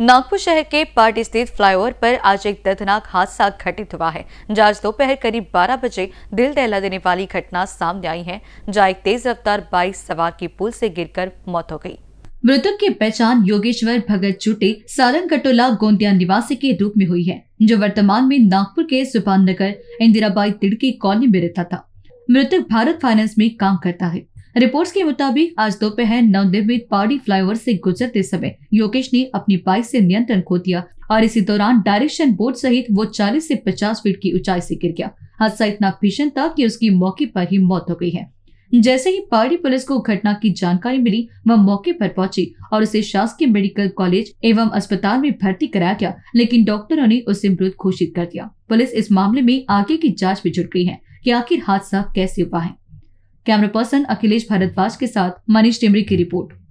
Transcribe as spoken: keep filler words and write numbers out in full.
नागपुर शहर के पारडी स्थित फ्लाईओवर पर आज एक दर्दनाक हादसा घटित हुआ है, जहां आज दोपहर करीब बारह बजे दिल दहला देने वाली घटना सामने आई है, जहां एक तेज रफ्तार बाइक सवार की पुल से गिरकर मौत हो गई। मृतक की पहचान योगेश्वर भगत चुटे सारंग कटोला गोंदिया निवासी के रूप में हुई है, जो वर्तमान में नागपुर के सुपान नगर इंदिराबाई तिड़की कॉलोनी में रहता था। मृतक भारत फाइनेंस में काम करता है। रिपोर्ट्स के मुताबिक आज दोपहर नवनिर्मित पारडी फ्लाईओवर से गुजरते समय योगेश ने अपनी बाइक से नियंत्रण खो दिया और इसी दौरान डायरेक्शन बोर्ड सहित वो चालीस से पचास फीट की ऊंचाई से गिर गया। हादसा इतना भीषण था कि उसकी मौके पर ही मौत हो गई है। जैसे ही पारडी पुलिस को घटना की जानकारी मिली, वह मौके पर पहुंची और उसे शासकीय मेडिकल कॉलेज एवं अस्पताल में भर्ती कराया गया, लेकिन डॉक्टरों ने उसे मृत घोषित कर दिया। पुलिस इस मामले में आगे की जाँच में जुट गई है कि आखिर हादसा कैसे हुआ है। कैमरा पर्सन अखिलेश भारद्वाज के साथ मनीष टेम्ब्री की रिपोर्ट।